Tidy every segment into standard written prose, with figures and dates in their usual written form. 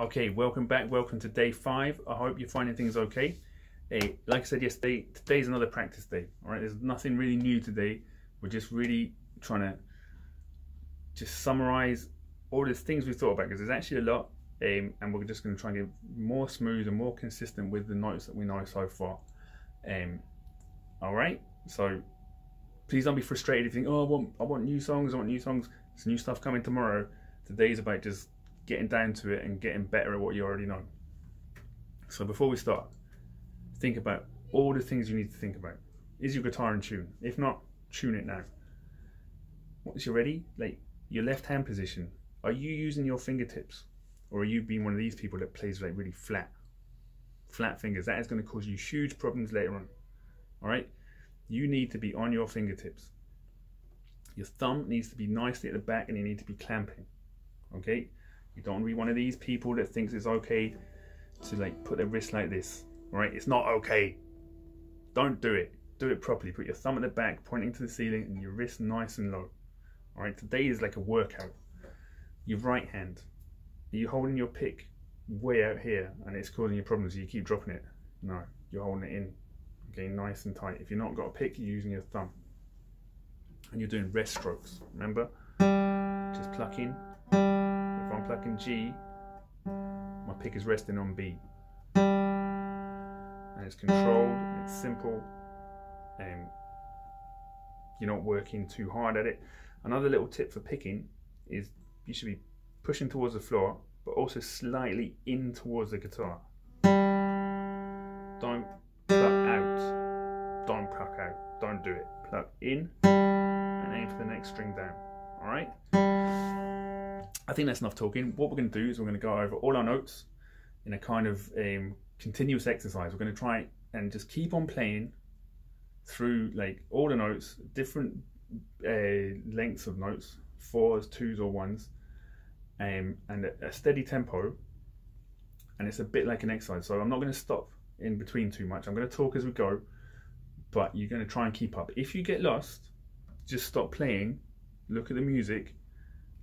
Okay, welcome back, welcome to day 5. I hope you're finding things okay. Hey, like I said yesterday, today's another practice day, all right? There's nothing really new today. We're just really trying to just summarize all these things we thought about, because there's actually a lot, and we're just gonna try and get more smooth and more consistent with the notes that we know so far. All right, so please don't be frustrated if you think, oh, I want new songs, There's new stuff coming tomorrow. Today's about just getting down to it and getting better at what you already know. So before we start, think about all the things you need to think about. Is your guitar in tune? If not, tune it now. Once you're ready, like your left hand position, are you using your fingertips? Or are you being one of these people that plays like really flat fingers? That is going to cause you huge problems later on, all right? You need to be on your fingertips. Your thumb needs to be nicely at the back and you need to be clamping, okay? You don't want to be one of these people that thinks it's okay to like put their wrist like this, right? It's not okay. Don't do it. Do it properly. Put your thumb at the back, pointing to the ceiling, and your wrist nice and low. All right, today is like a workout. Your right hand, you're holding your pick way out here and it's causing you problems. You keep dropping it. No, you're holding it in, okay, nice and tight. If you've not got a pick, you're using your thumb. And you're doing rest strokes, remember? Just pluck in. If I'm plucking G, my pick is resting on B. And it's controlled, it's simple, and you're not working too hard at it. Another little tip for picking is you should be pushing towards the floor, but also slightly in towards the guitar. Don't pluck out. Don't pluck out. Don't do it. Pluck in and aim for the next string down, all right? I think that's enough talking. What we're going to do is we're going to go over all our notes in a kind of continuous exercise. We're going to try and just keep on playing through like all the notes, different lengths of notes, 4s, 2s or 1s, and a steady tempo. And it's a bit like an exercise. So I'm not going to stop in between too much. I'm going to talk as we go, but you're going to try and keep up. If you get lost, just stop playing, look at the music,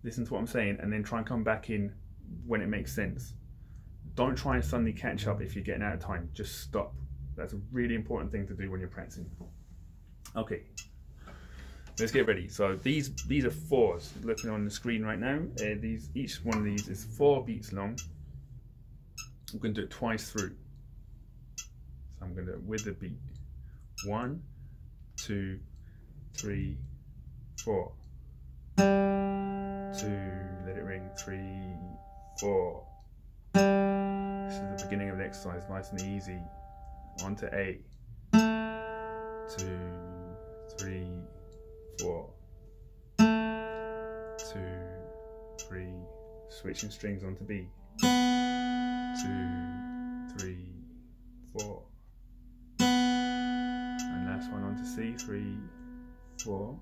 listen to what I'm saying, and then try and come back in when it makes sense. Don't try and suddenly catch up if you're getting out of time. Just stop. That's a really important thing to do when you're practicing. Okay, let's get ready. So these are 4s. Looking on the screen right now, each one of these is 4 beats long. I'm going to do it twice through. So I'm going to do it with the beat. 1, 2, 3, 4. 2, let it ring, 3, 4. This is the beginning of the exercise, nice and easy. 1 to 8. 2, 3, 4. 2, 3, switching strings onto B. 2, 3, 4. And last one onto C, 3, 4.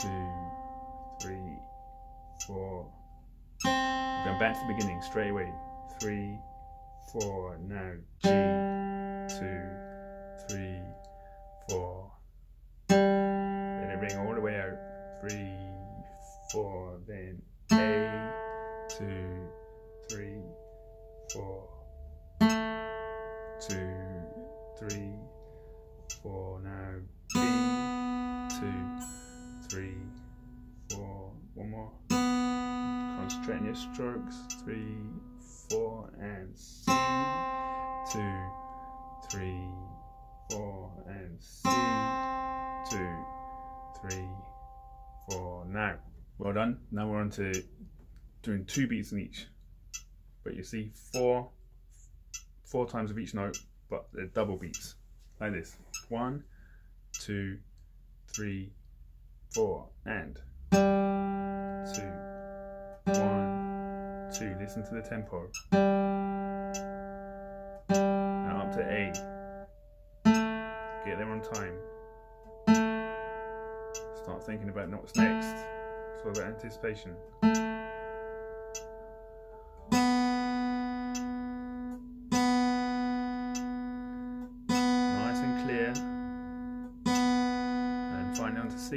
2, 3, 4. We're going back to the beginning straight away. 3, 4. Now G, 2, 3, 4. Let it ring all the way out. 3, 4. Then A, 2, 3, 4. 2, 3, 4. Now B, 2, 3, 4. One more. Concentrate on your strokes. 3, 4, and C. 2, 3, 4, and C. 2, 3, 4. Now, well done. Now we're on to doing 2 beats in each. But you see 4 times of each note, but they're double beats like this. 1, 2, 3, 4, and 2, 1, 2. Listen to the tempo. Now up to A. Get there on time. Start thinking about what's next. It's all about anticipation. Nice and clear. And finally onto C.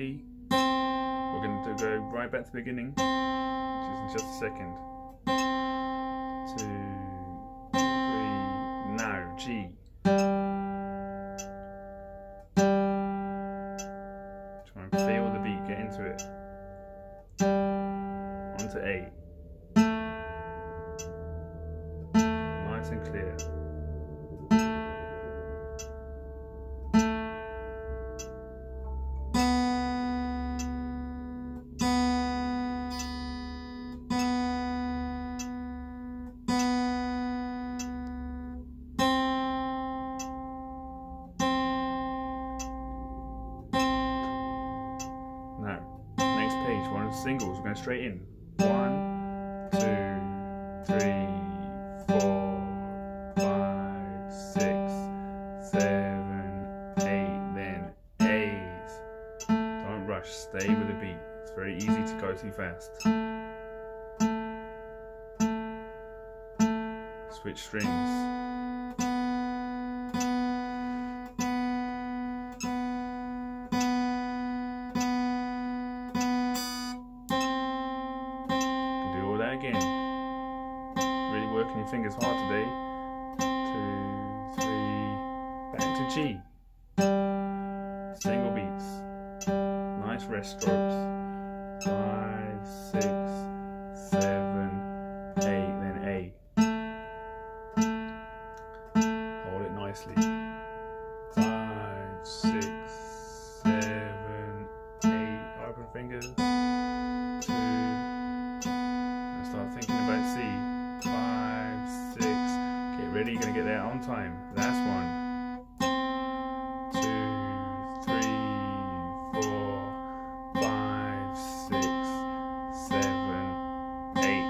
We're going to go right back to the beginning, which is in just a second. two, three, now G. Try and feel the beat, get into it. On to A. Nice and clear. Singles, we're going straight in. 1, 2, 3, 4, 5, 6, 7, 8, then A's. Don't rush, stay with the beat. It's very easy to go too fast. Switch strings. Fingers hard today. 2, 3, back to G. Single beats. Nice rest strokes. 5, 6, 7, 8, then A. Hold it nicely. 5, 6, 7, 8. Open fingers. 2. And start thinking about C. 5, 6, get ready, you're going to get there on time. Last one. 2, 3, 4, 5, 6, 7, 8.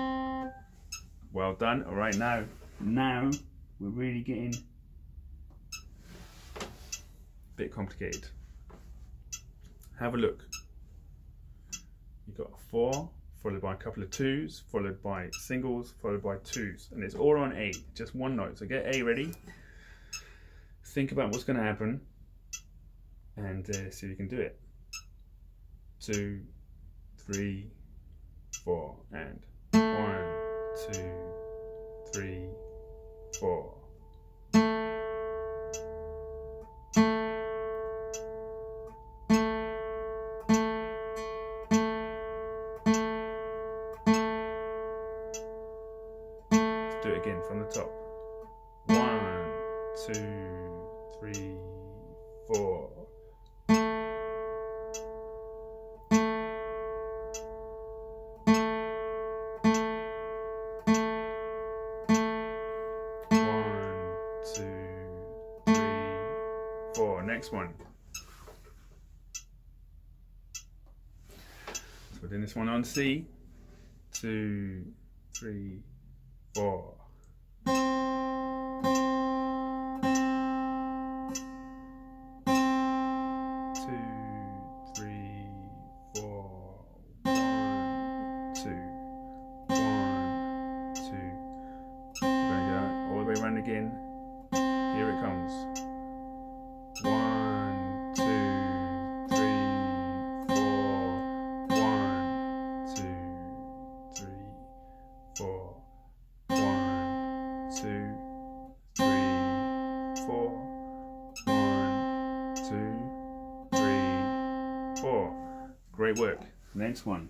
Well done. All right, now we're really getting a bit complicated. Have a look. You've got a 4, followed by a couple of 2s, followed by singles, followed by 2s. And it's all on A, just one note. So get A ready, think about what's going to happen, and see if you can do it. 2, 3, 4, and 1, 2, 3, 4. Do it again from the top. 1, 2, 3, 4. Next one. So we're doing this one on C. 2, 3, 4. Great work. Next one.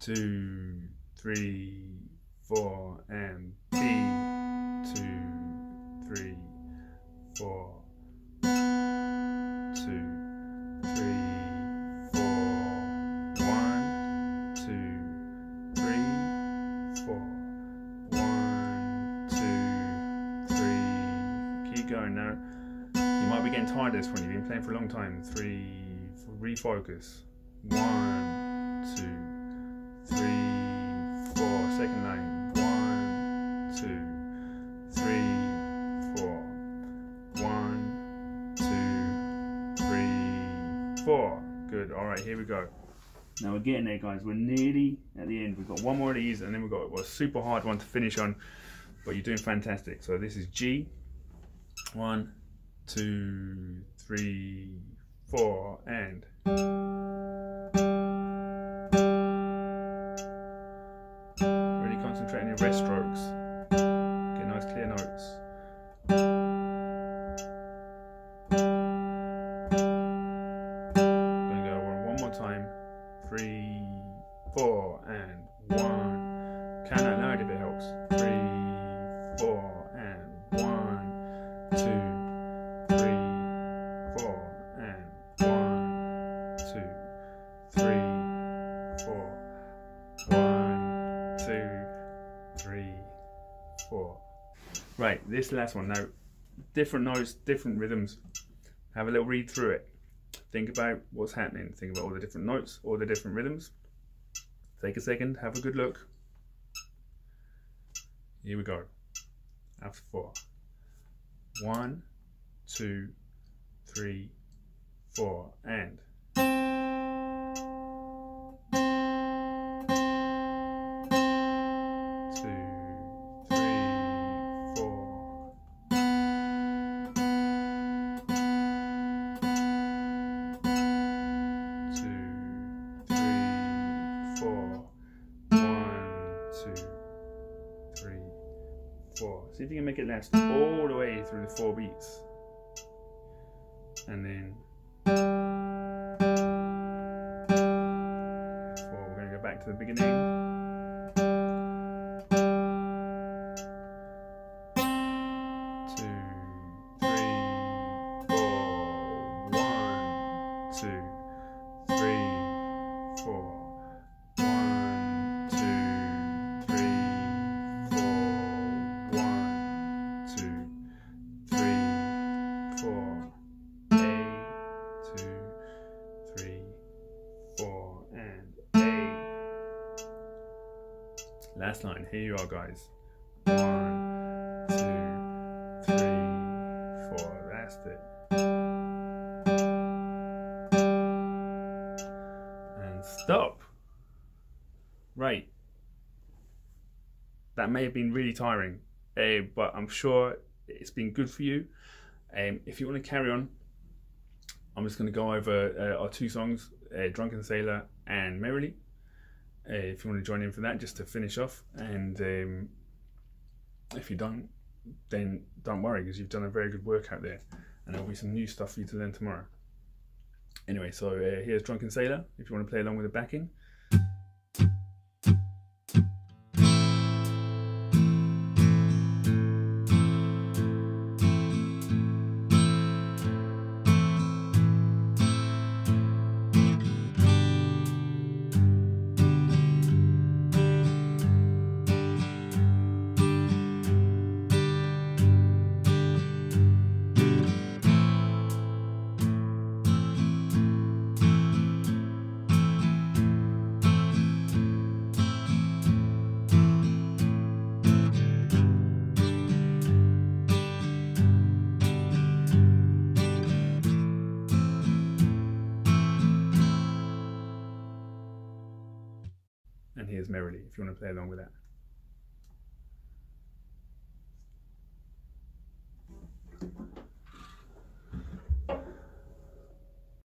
2, 3, 4, and B. 2, 3, 4. 2, 3, 4. 1, 2, 3, 4. 1, 2, 3. Keep going now. You might be getting tired of this one, you've been playing for a long time. 3, 4, refocus. 1, 2, 3, 4. Second line. 1, 2, 3, 4. 1, 2, 3, 4. Good, alright, here we go. Now we're getting there, guys, we're nearly at the end. We've got one more of these and then we've got a super hard one to finish on, but you're doing fantastic. So this is G. 1, 2, 3, 4, and concentrate on your wrist strokes. Get nice clear notes. I'm going to go one more time. 3, 4, and one. Count out loud if it helps. 3, 4, and one, 2, 3, 4, and one, 2, 3, 4. 1, 2, 3, 4. Right, this last one now. Different notes, different rhythms. Have a little read through it. Think about what's happening. Think about all the different notes, all the different rhythms. Take a second, have a good look. Here we go. After 4. 1, 2, 3, 4, and. See if you can make it last all the way through the 4 beats. And then 4. We're going to go back to the beginning. Last line, here you are guys. 1, 2, 3, 4, that's it. And stop. Right. That may have been really tiring, but I'm sure it's been good for you. If you want to carry on, I'm just going to go over our 2 songs, Drunken Sailor and Merrily. If you want to join in for that, just to finish off, and if you don't, then don't worry, because you've done a very good workout there, and there'll be some new stuff for you to learn tomorrow. Anyway, so here's Drunken Sailor, if you want to play along with the backing. Merrily, if you want to play along with that.